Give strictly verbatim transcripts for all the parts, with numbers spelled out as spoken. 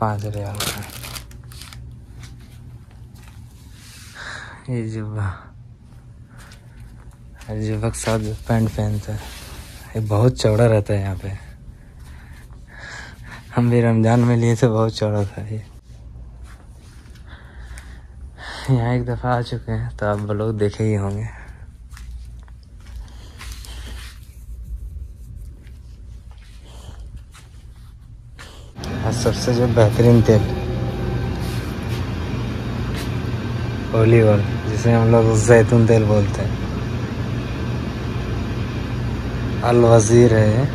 पाँच रियाल होता है। ये जुब्बा, हर जुब्बा के साथ पैंट पहनता है, ये बहुत चौड़ा रहता है यहाँ पे। हम भी रमज़ान में लिए थे, बहुत चौड़ा था ये। यहाँ एक दफ़ा आ चुके हैं तो आप लोग देखे ही होंगे। सबसे जो बेहतरीन तेल ओलिव ऑयल, जिसे हम लोग जैतून तेल बोलते हैं, अल वज़ीर है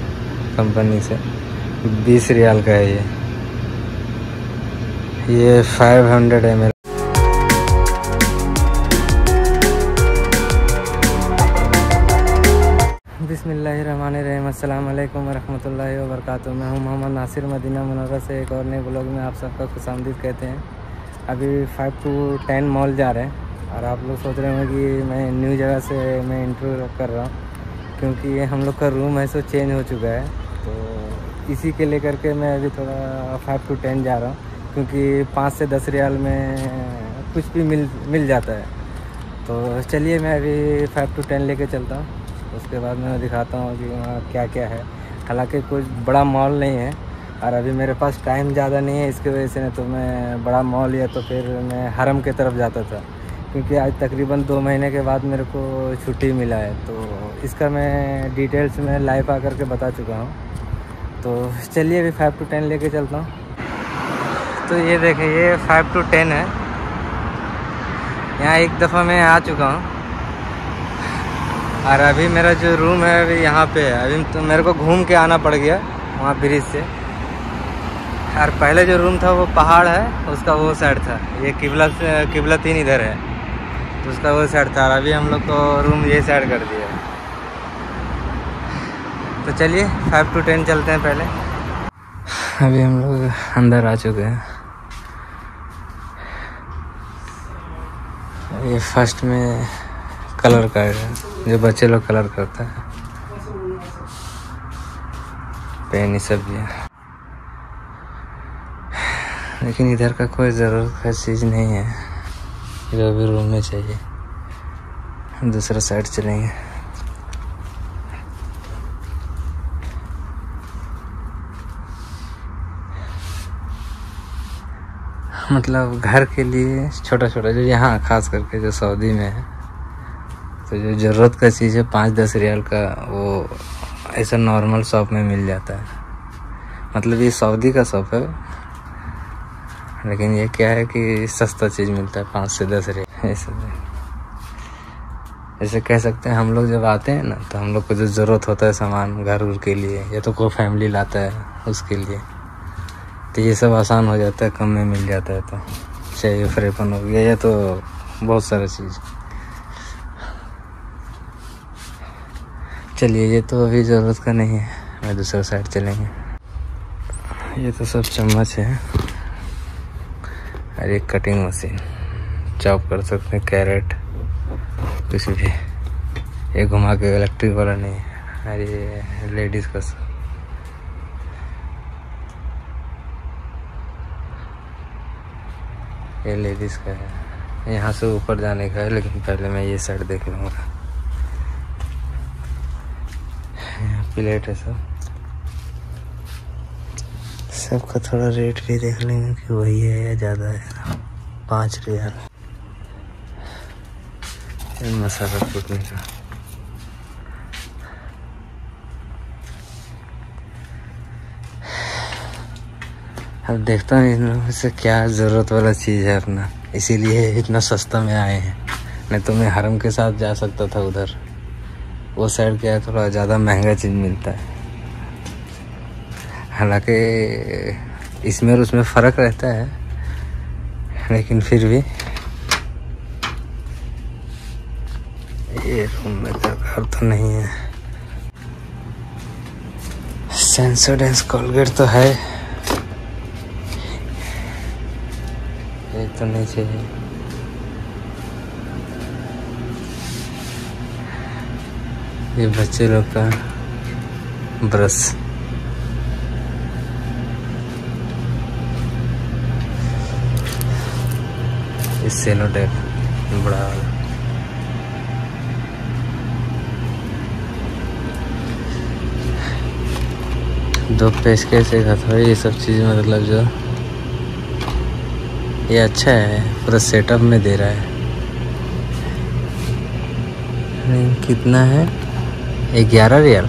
कंपनी से, बीस रियाल का है ये। ये फाइव हंड्रेड एम एल बिस्मिल्लाहिर्रहमानिर्रहीम, अस्सलाम वालेकुम वरहमतुल्लाहि वबरकातुहू। मैं हूं मोहम्मद नासिर, मदीना मुनव्वरा से एक और नए ब्लॉग में आप सबका खुशामदीद कहते हैं। अभी फाइव टू टेन मॉल जा रहे हैं और आप लोग सोच रहे होंगे कि मैं न्यू जगह से मैं इंटरव्यू कर रहा हूं, क्योंकि हम लोग का रूम है सो चेंज हो चुका है। तो इसी के लेकर के मैं अभी थोड़ा फाइव टू टेन जा रहा हूँ, क्योंकि पाँच से दस रियाल में कुछ भी मिल मिल जाता है। तो चलिए मैं अभी फाइव टू टेन ले कर चलता हूँ, उसके बाद मैं दिखाता हूँ कि वहाँ क्या क्या है। हालांकि कुछ बड़ा मॉल नहीं है और अभी मेरे पास टाइम ज़्यादा नहीं है, इसकी वजह से ना तो मैं बड़ा मॉल या तो फिर मैं हरम के तरफ जाता था, क्योंकि आज तकरीबन दो महीने के बाद मेरे को छुट्टी मिला है। तो इसका मैं डिटेल्स में लाइव आकर के बता चुका हूँ। तो चलिए अभी फाइव टू टेन ले कर चलता हूँ। तो ये देखें, ये फाइव टू टेन है। यहाँ एक दफ़ा मैं आ चुका हूँ और अभी मेरा जो रूम है अभी यहाँ पे है। अभी तो मेरे को घूम के आना पड़ गया वहाँ ब्रिज से, और पहले जो रूम था वो पहाड़ है, उसका वो साइड था। ये किबला से किबला तीन इधर है तो उसका वो साइड था, और अभी हम लोग को रूम ये साइड कर दिया है। तो चलिए फाइव टू टेन चलते हैं। पहले अभी हम लोग अंदर आ चुके हैं। ये फर्स्ट में कलर का है, जो बच्चे लोग कलर करते हैं, पेन ही सब भी है। लेकिन इधर का कोई ज़रूरत का चीज़ नहीं है जो भी रूम में चाहिए। दूसरा साइड चलेंगे। मतलब घर के लिए छोटा छोटा, जो यहाँ खास करके जो सऊदी में है, तो जो ज़रूरत का चीज़ है पाँच दस रियाल का, वो ऐसा नॉर्मल शॉप में मिल जाता है। मतलब ये सऊदी का शॉप है, लेकिन ये क्या है कि सस्ता चीज़ मिलता है पाँच से दस रियाल ऐसे। जैसे कह सकते हैं हम लोग जब आते हैं ना, तो हम लोग को जो ज़रूरत होता है सामान घर उर के लिए, या तो कोई फैमिली लाता है उसके लिए, तो ये सब आसान हो जाता है, कम में मिल जाता है। तो चाहिए फ्रेपन हो गया या तो बहुत सारा चीज़। चलिए ये तो अभी ज़रूरत का नहीं है, मैं दूसरा साइड चलेंगे। ये तो सब चम्मच है और एक कटिंग मशीन, चॉप कर सकते हैं कैरेट कुछ भी। ये घुमा के इलेक्ट्रिक वाला नहीं है। अरे लेडीज़ का सब, ये लेडीज़ का है। यहाँ से ऊपर जाने का है, लेकिन पहले मैं ये साइड देख लूँगा। प्लेट है सब, सबका थोड़ा रेट भी देख लेंगे कि वही है या ज़्यादा है। पाँच रियाल मसाला कूटने का। अब देखता हूँ इन लोगों से क्या ज़रूरत वाला चीज़ है अपना, इसीलिए इतना सस्ता में आए हैं। नहीं तो मैं हरम के साथ जा सकता था उधर, वो साइड क्या है थोड़ा ज़्यादा महंगा चीज़ मिलता है। हालांकि इसमें और उसमें फ़र्क रहता है, लेकिन फिर भी। ये रूम में दरकार तो नहीं है। सेंसोडेंस कोलगेट तो है, ये तो नहीं चाहिए। ये बच्चे लोग का ब्रश, सेलो टेप बड़ा वाला। दो पेश के सीखा था ये सब चीज़, मतलब जो ये अच्छा है पूरा सेटअप में दे रहा है। कितना है ग्यारह रियाल,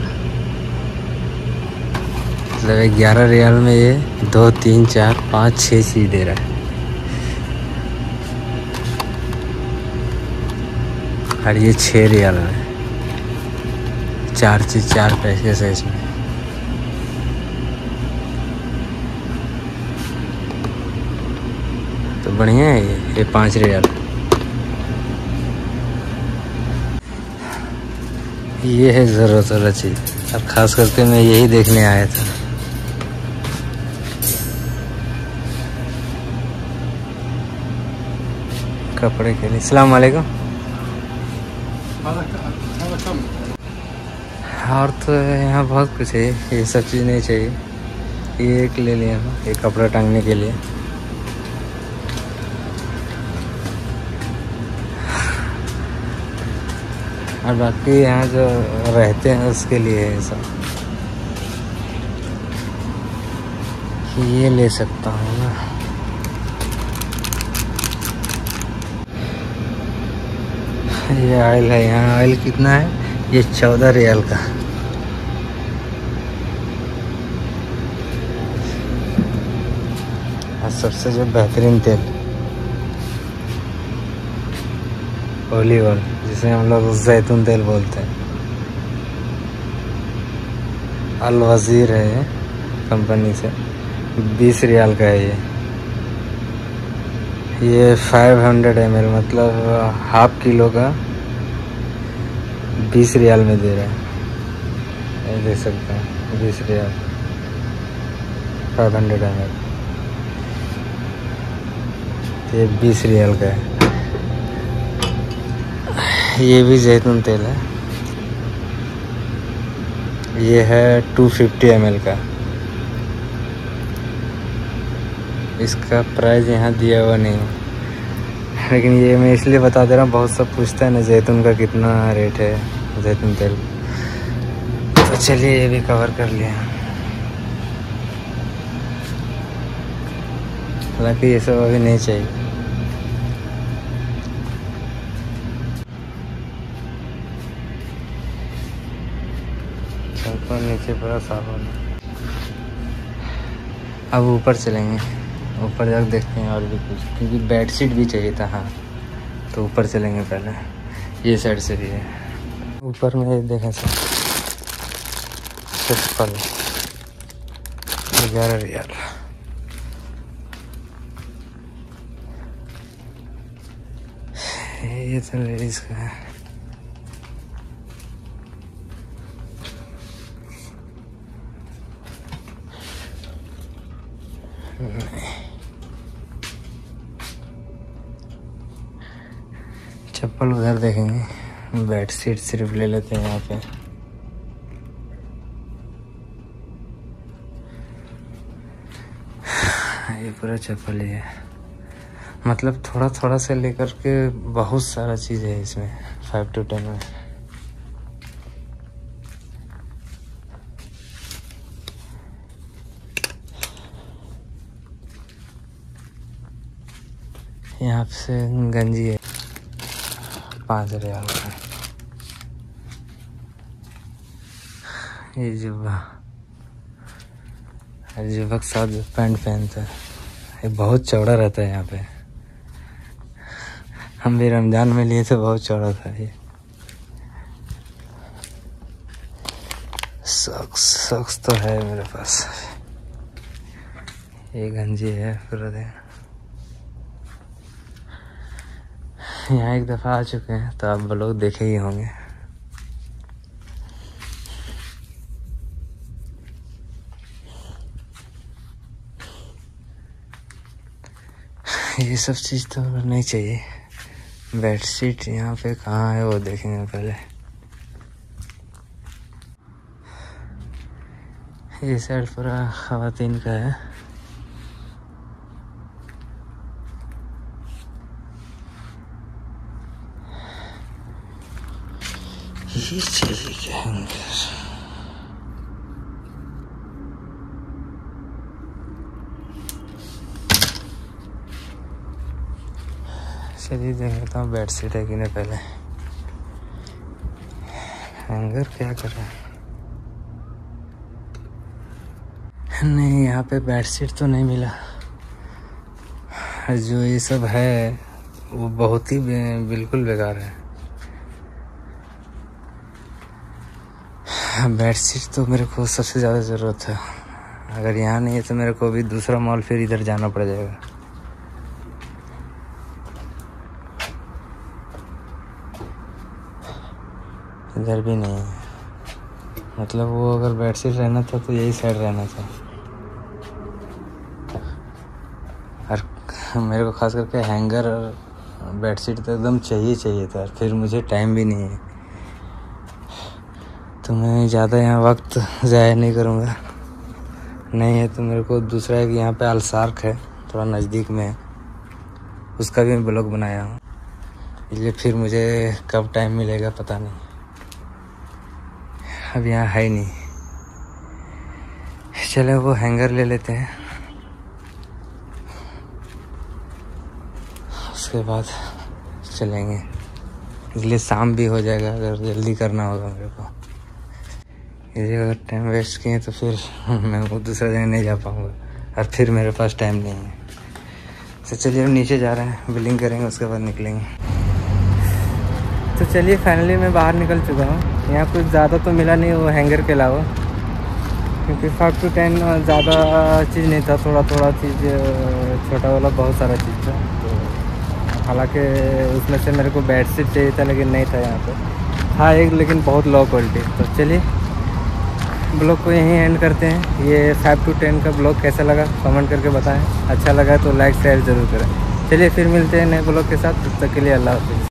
मतलब ग्यारह रियाल में ये दो तीन चार पाँच छः चीज दे रहा है। और ये छः रियाल में चार चीज, चार पैसे से इसमें। तो बढ़िया है ये ये पाँच रियाल। ये है ज़रूरत वाला चीज़। अब ख़ास करके मैं यही देखने आया था। कपड़े के लिए अस्सलाम वालेकुम। और तो यहाँ बहुत कुछ है, ये सब चीज़ नहीं चाहिए। ये एक ले लिया, ये कपड़ा टांगने के लिए। और बाकी यहाँ जो रहते हैं उसके लिए है सब। ये ले सकता हूँ ना। ये ऑयल है, यहाँ ऑयल कितना है? ये चौदह रियाल का। और सबसे जो बेहतरीन तेल ओलिव ऑयल, जिसे हम लोग जैतून तेल बोलते हैं। अल वज़ीर है कंपनी से, बीस रियाल का है ये। ये फाइव हंड्रेड एम एल मतलब हाफ किलो का बीस रियाल में दे रहा है। ये देख सकते हैं बीस रियाल फाइव हंड्रेड एम एल। ये बीस रियाल का है। ये भी जैतून तेल है। ये है दो सौ पचास एम एल का। इसका प्राइस यहाँ दिया हुआ नहीं है, लेकिन ये मैं इसलिए बता दे रहा हूँ, बहुत सब पूछता है ना जैतून का कितना रेट है जैतून तेल। तो चलिए ये भी कवर कर लिया। हालांकि ये सब अभी नहीं चाहिए। नीचे पूरा साबुन। अब ऊपर चलेंगे, ऊपर जाकर देखते हैं और भी कुछ, क्योंकि बेडशीट भी चाहिए था। हाँ, तो ऊपर चलेंगे पहले। ये साइड से भी है ऊपर में, देखें सर चप्पल ग्यारह रियाल। ये तो लेडीज का है। चप्पल उधर देखेंगे, बेडशीट सिर्फ ले लेते हैं यहाँ पे। ये पूरा चप्पल ही है, मतलब थोड़ा थोड़ा से लेकर के बहुत सारा चीज़ है इसमें। फाइव टू टेन में यहाँ से गंजी है पाँच रियाल का। ये जुब्बा, जुब्बा के साथ पैंट पहनता है। ये बहुत चौड़ा रहता है यहाँ पे। हम भी रमज़ान में लिए थे, बहुत चौड़ा था ये। सॉक्स, सॉक्स तो है मेरे पास। ये गंजी है पूरा दिन। यहाँ एक दफ़ा आ चुके हैं तो आप लोग देखे ही होंगे। ये सब चीज़ तो नहीं चाहिए। बेडशीट यहाँ पे कहाँ है वो देखेंगे पहले। ये साइड पूरा ख़वातीन का है। पीछे भी कहूँगा। चलिए देख लेता हूँ बेड सीट है कि नहीं। पहले हैंगर क्या कर रहा है। नहीं, यहाँ पे बेड सीट तो नहीं मिला। जो ये सब है वो बहुत ही बिल्कुल बेकार है। बेड सीट तो मेरे को सबसे ज़्यादा ज़रूरत है। अगर यहाँ नहीं है तो मेरे को भी दूसरा मॉल फिर इधर जाना पड़ जाएगा। इधर भी नहीं है, मतलब वो अगर बेड शीट रहना था तो यही साइड रहना था। और मेरे को खास करके हैंगर और बेड शीट तो एकदम चाहिए चाहिए था। फिर मुझे टाइम भी नहीं है तो मैं ज़्यादा यहाँ वक्त ज़ाया नहीं करूँगा। नहीं है तो मेरे को दूसरा एक यहाँ पे अलसार्क है, थोड़ा नज़दीक में है, उसका भी मैं ब्लॉग बनाया हूँ। इसलिए फिर मुझे कब टाइम मिलेगा पता नहीं। अब यहाँ है नहीं, चलो वो हैंगर ले लेते हैं। उसके बाद चलेंगे, इसलिए शाम भी हो जाएगा अगर जल्दी करना होगा मेरे को। यदि अगर टाइम वेस्ट किए तो फिर मैं वो दूसरा जगह नहीं जा पाऊँगा और फिर मेरे पास टाइम नहीं है। तो चलिए अब नीचे जा रहे हैं, बिलिंग करेंगे, उसके बाद निकलेंगे। तो चलिए फाइनली मैं बाहर निकल चुका हूँ। यहाँ कुछ ज़्यादा तो मिला नहीं वो हैंगर के अलावा, क्योंकि फाइव टू टेन ज़्यादा चीज़ नहीं था। थोड़ा थोड़ा चीज़, छोटा वाला बहुत सारा चीज़ था। हालांकि उसमें से मेरे को बेड शीट चाहिए था लेकिन नहीं था यहाँ पे। हाँ एक, लेकिन बहुत लो क्वालिटी। तो चलिए ब्लॉग को यहीं एंड करते हैं। ये फाइव टू टेन का ब्लॉग कैसा लगा कमेंट करके बताएँ। अच्छा लगा तो लाइक शेयर ज़रूर करें। चलिए फिर मिलते हैं नए ब्लॉग के साथ, तब तक के लिए अल्लाह हाफिज़।